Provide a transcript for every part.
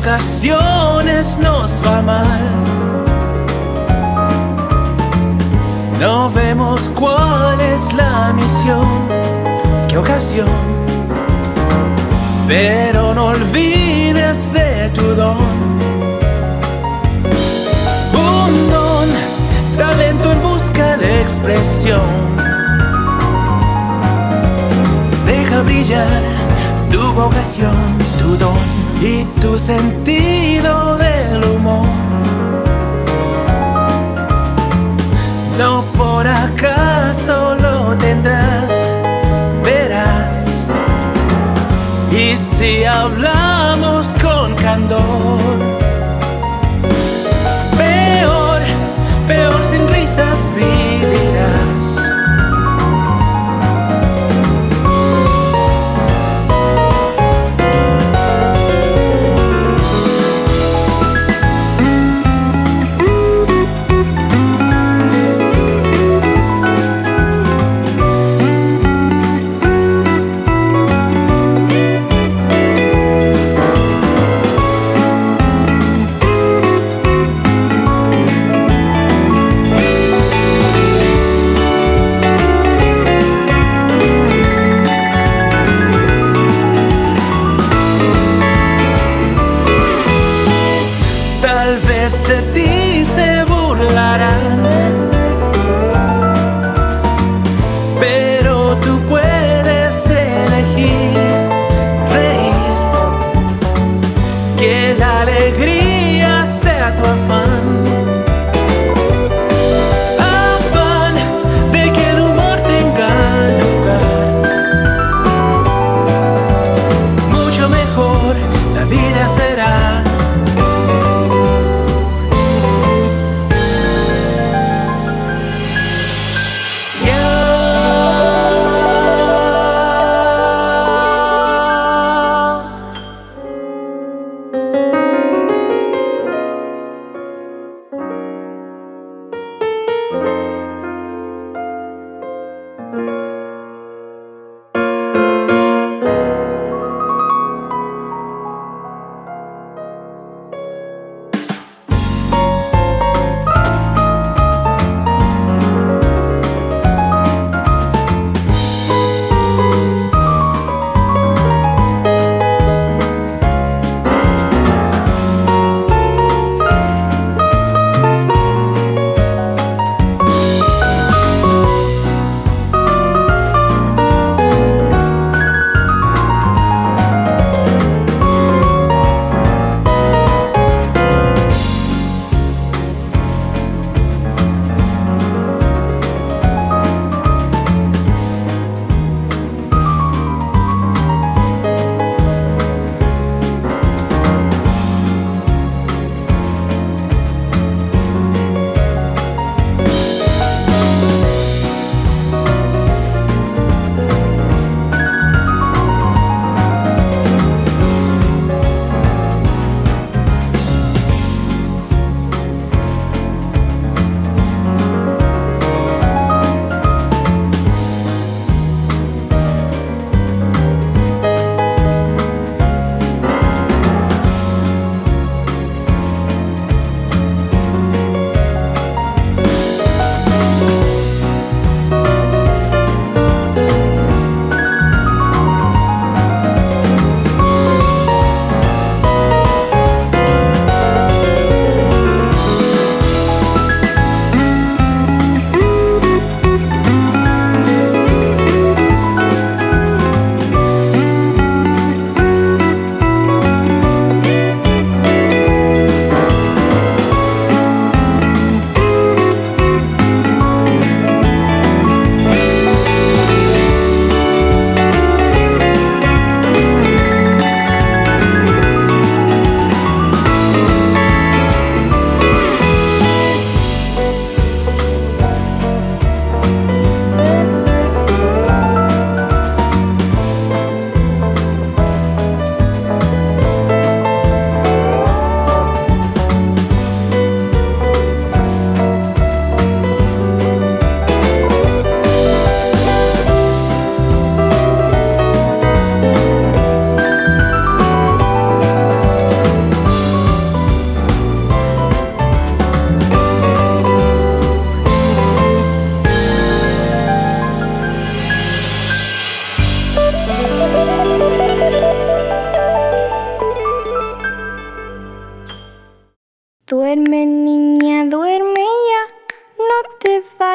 ocasiones nos va mal. No vemos cuál es la misión, qué ocasión. Pero no olvides de tu don. Un don, talento en busca de expresión. Deja brillar tu vocación, tu don y tu sentido del humor. No por acaso lo tendrás, verás. Y si hablamos con candor, peor, peor sin risas vivirás. De ti se burlarán, pero tú puedes elegir reír, que la alegría sea tu afán, afán de que el humor tenga lugar. Mucho mejor la vida será.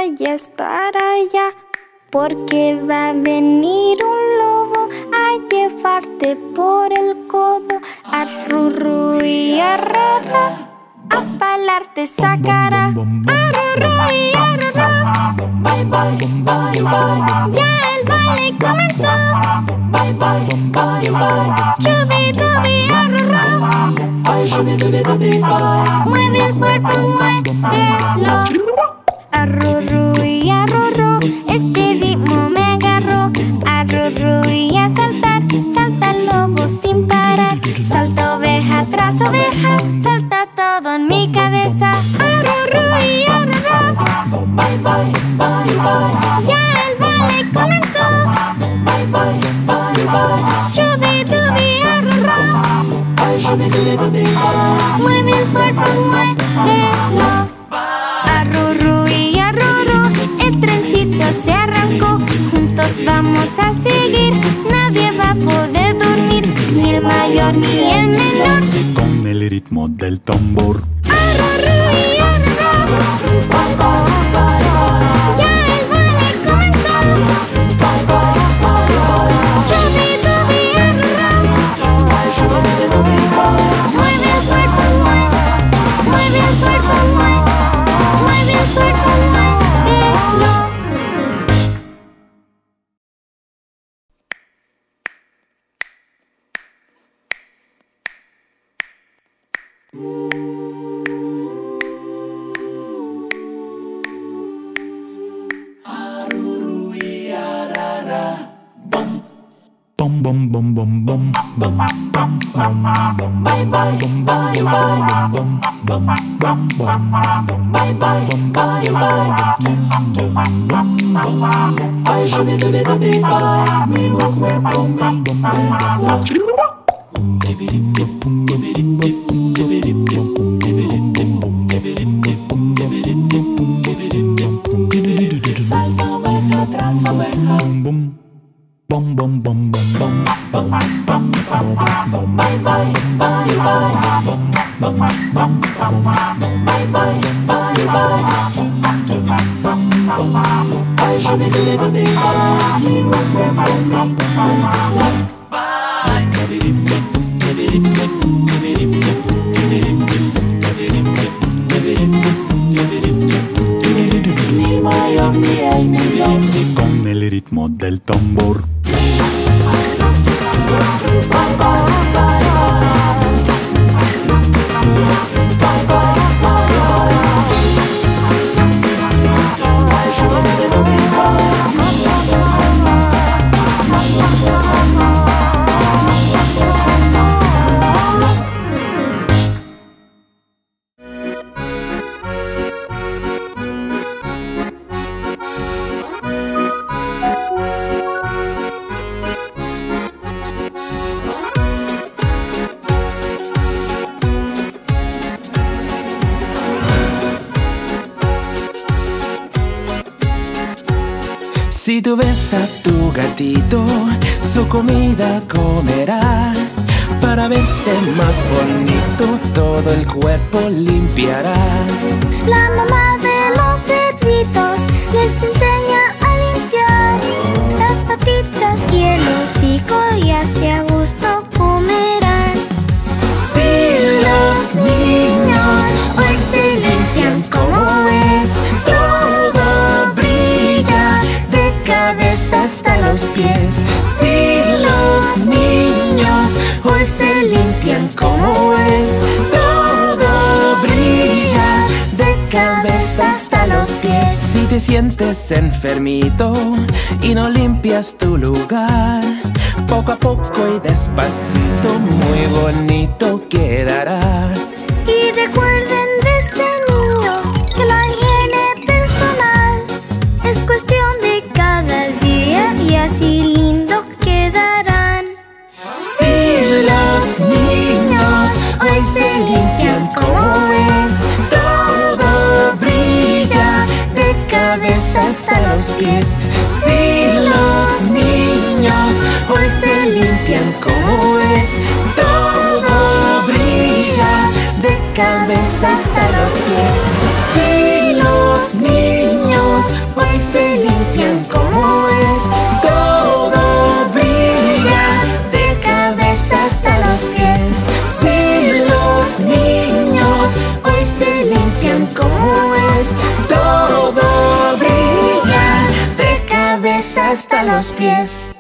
vayas para allá, porque va a venir un lobo a llevarte por el codo, arrurru y arrará, a palarte sacará, arrurru y arrará. Bye bye, bye bye, ya el baile comenzó. Bye bye, bye bye, chubi dubi arrurru. Ay, chubi dubi dubi bye, mueve el cuerpo, muévelo. Arrurru y arrurru, este ritmo me agarró. Arrurru y a saltar, salta el lobo sin parar. Salta oveja tras oveja, salta todo en mi cabeza. Arrurru y arrurru, bye bye, bye bye, ya el baile comenzó. Bye bye, bye bye, chubi dubi arrurru. Ay, chubi dubi dubi bye, mueve el cuerpo, muévelo. Se arrancó, juntos vamos a seguir. Nadie va a poder dormir, ni el mayor ni el menor, con el ritmo del tambor. Arrurru y arrurru, bye bye, bye bye, ya el baile comenzó. Bye bye, bye bye, chubi dubi arrurru, mueve el cuerpo, mueve el cuerpo, mueve el cuerpo, muévelo. Bum bum bum bum bum bum bum bum, bye bye bye bye, bum bum bum bum bum, bye bye bye bye, bum bum bum bum bum. Ay, je vais te les donner, bye. Me walk where bum bum bum bum. Bum bum bum bum bum, bum bum bum bum. Con el ritmo del tambor. Si tú ves a tu gatito, su comida comerá. Para verse más bonito, todo el cuerpo limpiará. La mamá de los cerditos les enseña a limpiar las patitas y el hocico, y así a gusto comerán. Si los niños hoy se limpian como es, hasta los pies. Si los niños hoy se limpian como es, todo brilla de cabeza hasta los pies. Si te sientes enfermito y no limpias tu lugar, poco a poco y despacito, muy bonito quedará. Y recuerden desde niño que la higiene personal es cuestión de cada día, y así lindos quedarán. Si los niños hoy se limpian como es, todo brilla de cabeza hasta los pies. Si los niños hoy se limpian como es, todo brilla de cabeza hasta los pies. Si los niños hasta los pies.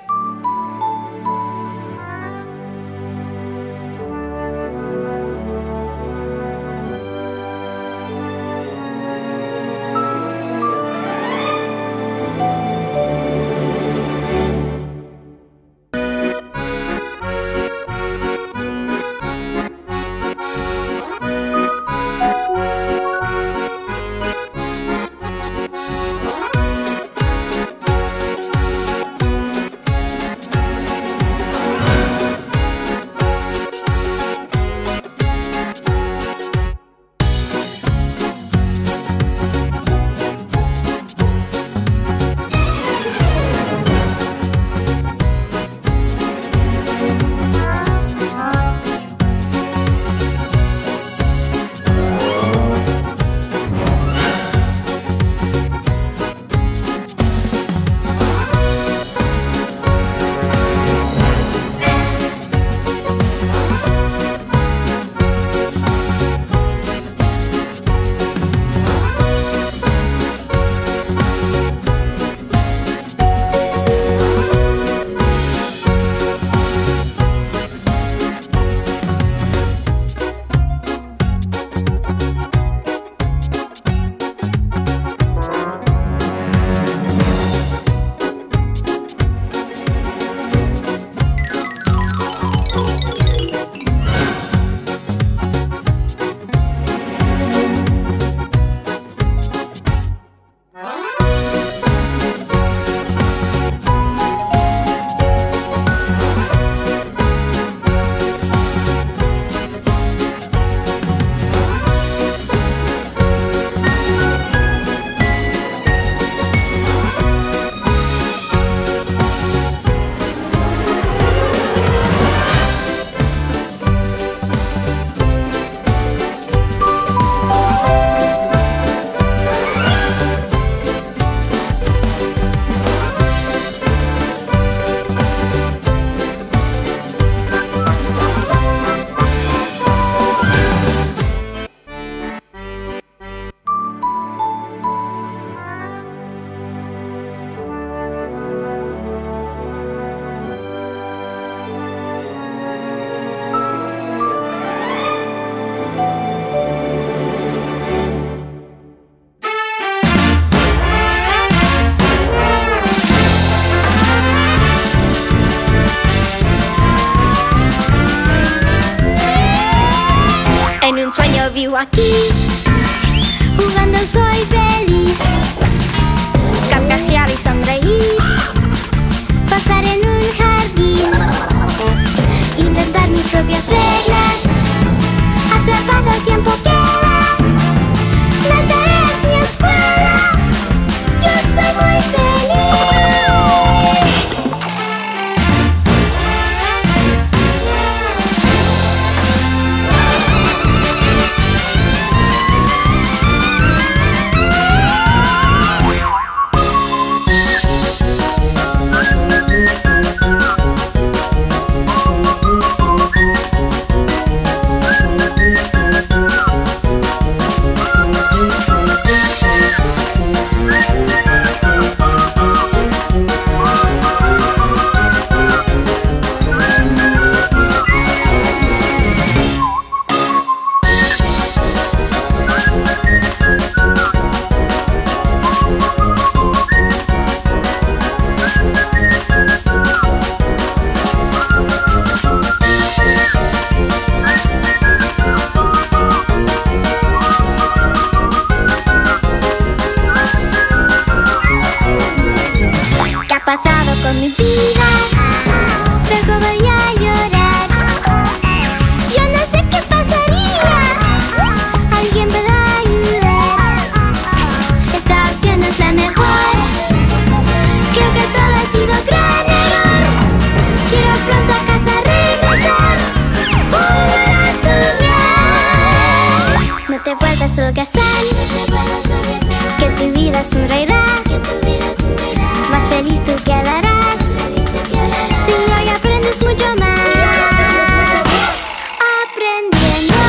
Vivo aquí, jugando soy feliz. Carcajear y sonreír, pasar en un jardín, inventar mis propias reglas. Atrapado el tiempo queda, la tarea es mi escuela. Yo soy muy holgazán, que tu vida sonreirá, más feliz tú quedarás, si hoy aprendes mucho más. Aprendiendo,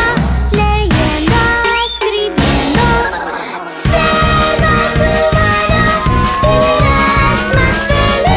leyendo, escribiendo, ser más humano, vivirás más feliz.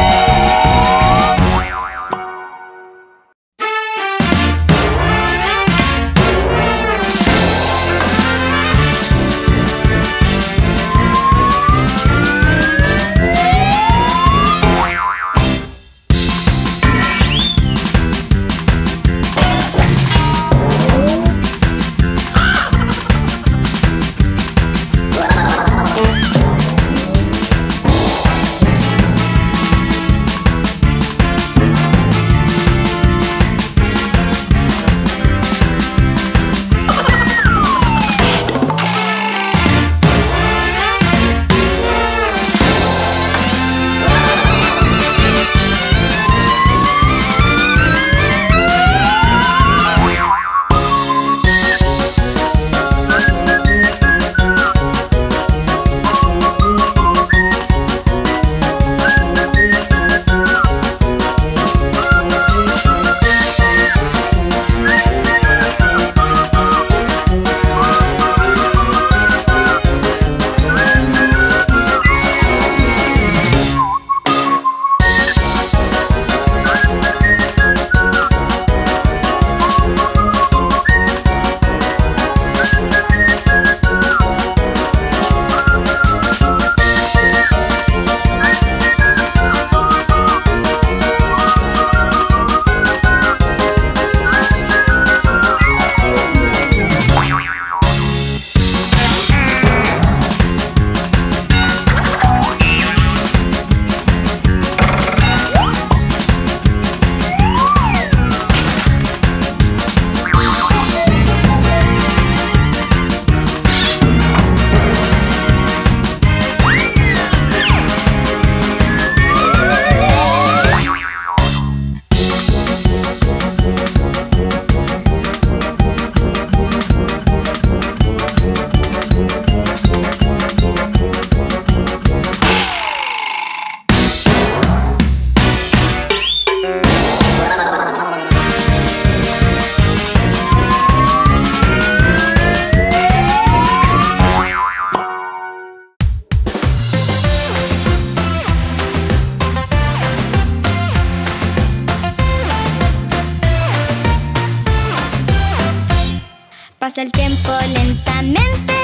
pasa el tiempo lentamente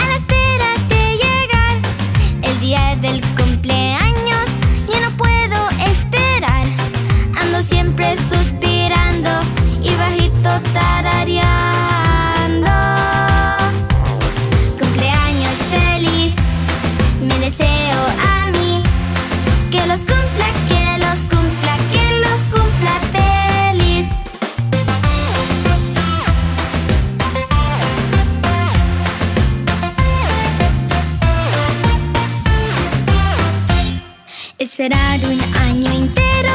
a la espera de llegar el día del cumpleaños. Ya no puedo esperar, ando siempre suspirando y bajito tarareando. Cumpleaños feliz, me deseo a mí, que los cumpla, que los cumpla, que los cumpla feliz. Esperar un año entero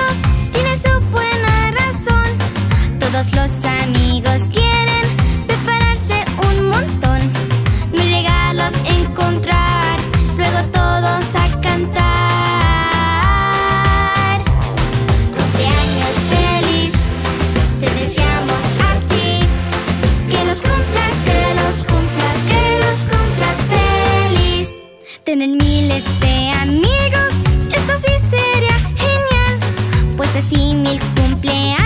tiene su buena razón. Todos los amigos quieren prepararse un montón. Mil regalos encontrar, luego todos a cantar. Cumpleaños feliz, te deseamos a ti, que los cumplas, que los cumplas, que los cumplas feliz. Tener miles de amigos, esto sí sería genial, pues así mil cumpleaños